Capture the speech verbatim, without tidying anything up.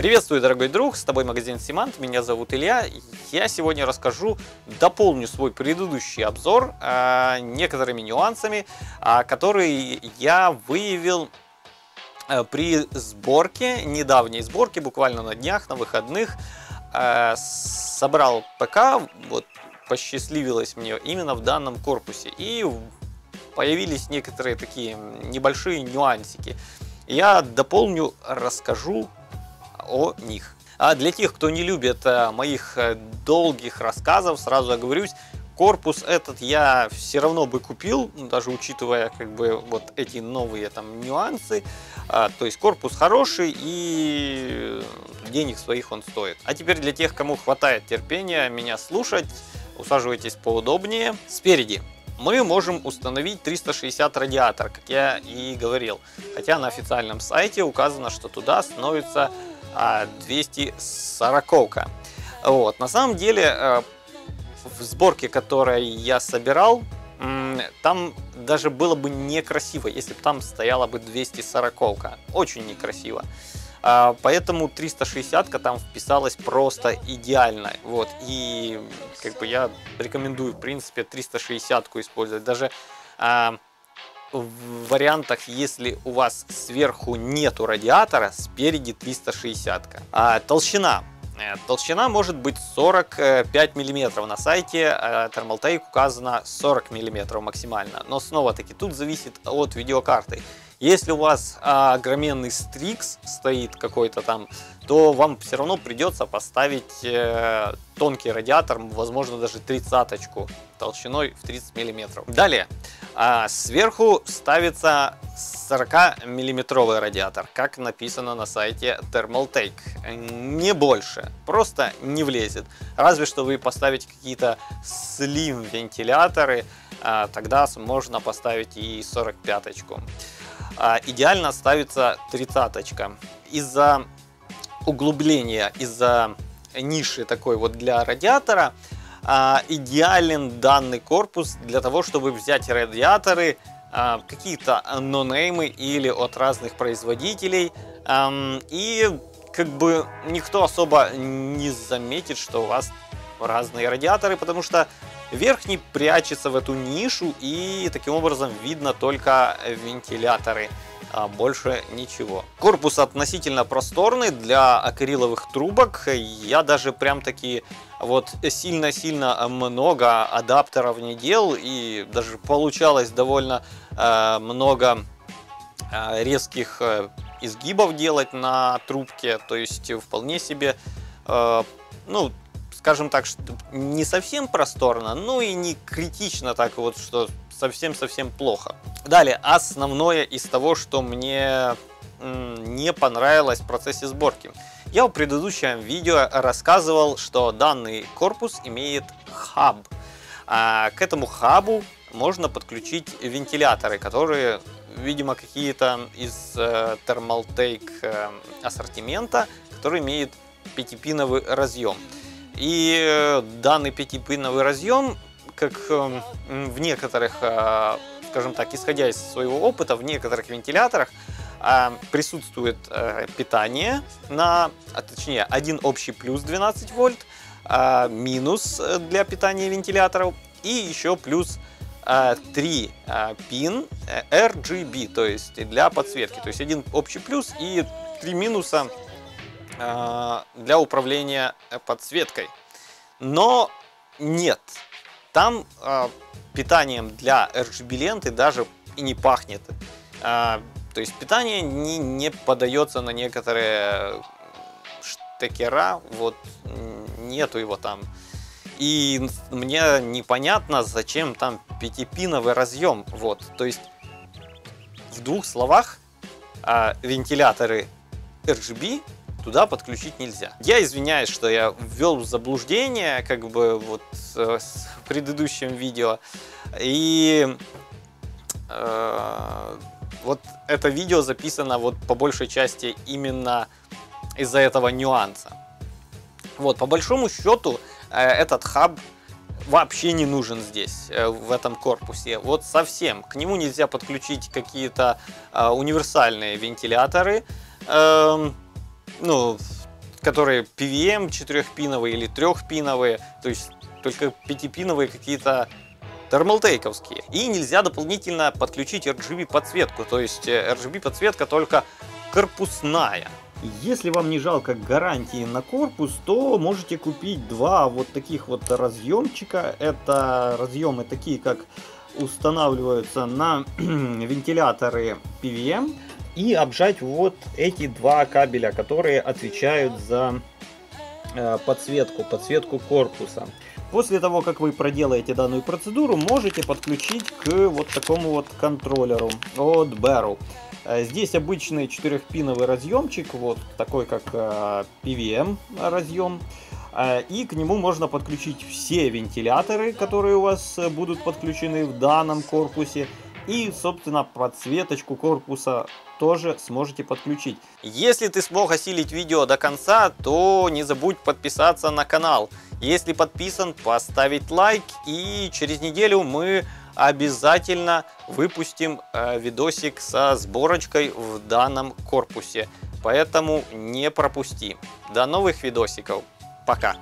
Приветствую, дорогой друг, с тобой магазин Симант, меня зовут Илья. Я сегодня расскажу, дополню свой предыдущий обзор э, некоторыми нюансами, э, которые я выявил э, при сборке, недавней сборке, буквально на днях, на выходных. Э, собрал ПК, вот посчастливилось мне именно в данном корпусе, и появились некоторые такие небольшие нюансики. Я дополню, расскажу о них. А для тех, кто не любит моих долгих рассказов, сразу оговорюсь, корпус этот я все равно бы купил, даже учитывая как бы вот эти новые там нюансы. А, то есть корпус хороший и денег своих он стоит. А теперь для тех, кому хватает терпения меня слушать, усаживайтесь поудобнее. Спереди мы можем установить триста шестьдесят радиатор, как я и говорил. Хотя на официальном сайте указано, что туда становится двести сорок. Вот. На самом деле, в сборке, которой я собирал, там даже было бы некрасиво, если бы там стояла бы двести сорок. Очень некрасиво. Поэтому триста шестьдесят там вписалась просто идеально. Вот. И как бы я рекомендую, в принципе, триста шестьдесят использовать. Даже в вариантах, если у вас сверху нету радиатора, спереди триста шестьдесят. А толщина. Толщина может быть сорок пять миллиметров. На сайте Thermaltake указано сорок миллиметров максимально. Но снова-таки тут зависит от видеокарты. Если у вас огроменный стрикс стоит какой-то там, то вам все равно придется поставить тонкий радиатор, возможно даже тридцаточку толщиной в тридцать миллиметров. Далее, сверху ставится сорокамиллиметровый радиатор, как написано на сайте Thermaltake. Не больше, просто не влезет. Разве что вы поставите какие-то слим-вентиляторы, тогда можно поставить и сорок пяточку. Идеально ставится тридцаточка. Из-за углубления, из-за ниши такой вот для радиатора, идеален данный корпус для того, чтобы взять радиаторы, какие-то нонеймы или от разных производителей. И как бы никто особо не заметит, что у вас разные радиаторы, потому что верхний прячется в эту нишу, и таким образом видно только вентиляторы, а больше ничего. Корпус относительно просторный для акриловых трубок. Я даже прям таки вот сильно-сильно много адаптеров не делал, и даже получалось довольно э, много э, резких э, изгибов делать на трубке. То есть вполне себе, э, ну, скажем так, что не совсем просторно, но и не критично так вот, что совсем-совсем плохо. Далее, основное из того, что мне не понравилось в процессе сборки. Я в предыдущем видео рассказывал, что данный корпус имеет хаб. А к этому хабу можно подключить вентиляторы, которые, видимо, какие-то из э, Thermaltake э, ассортимента, который имеет пятипиновый разъем. И данный пятипиновый разъем, как в некоторых, скажем так, исходя из своего опыта, в некоторых вентиляторах присутствует питание, на, а точнее, один общий плюс двенадцать вольт, минус для питания вентиляторов и еще плюс три пин эр джи би, то есть для подсветки. То есть один общий плюс и три минуса для управления подсветкой. Но нет, там э, питанием для эр джи би ленты даже и не пахнет. Э, то есть питание не, не подается на некоторые штекера, вот нету его там. И мне непонятно, зачем там пятипиновый разъем. Вот, то есть в двух словах, э, вентиляторы эр джи би туда подключить нельзя. Я извиняюсь, что я ввел в заблуждение, как бы вот с предыдущим видео. И э, вот это видео записано вот по большей части именно из-за этого нюанса. Вот, по большому счету, э, этот хаб вообще не нужен здесь, э, в этом корпусе. Вот совсем. К нему нельзя подключить какие-то э, универсальные вентиляторы. Э, Ну, которые пи ви эм четырехпиновые или трехпиновые, то есть только пятипиновые какие-то тhermaltake'овские. И нельзя дополнительно подключить эр джи би подсветку, то есть эр джи би подсветка только корпусная. Если вам не жалко гарантии на корпус, то можете купить два вот таких вот разъемчика. Это разъемы такие, как устанавливаются на вентиляторы пи ви эм, и обжать вот эти два кабеля, которые отвечают за подсветку, подсветку корпуса. После того, как вы проделаете данную процедуру, можете подключить к вот такому вот контроллеру от Barrow. Здесь обычный четырехпиновый разъемчик, вот такой как пи ви эм разъем. И к нему можно подключить все вентиляторы, которые у вас будут подключены в данном корпусе. И, собственно, подсветочку корпуса тоже сможете подключить. Если ты смог осилить видео до конца, то не забудь подписаться на канал. Если подписан, поставить лайк, и через неделю мы обязательно выпустим видосик со сборочкой в данном корпусе. Поэтому не пропусти. До новых видосиков. Пока.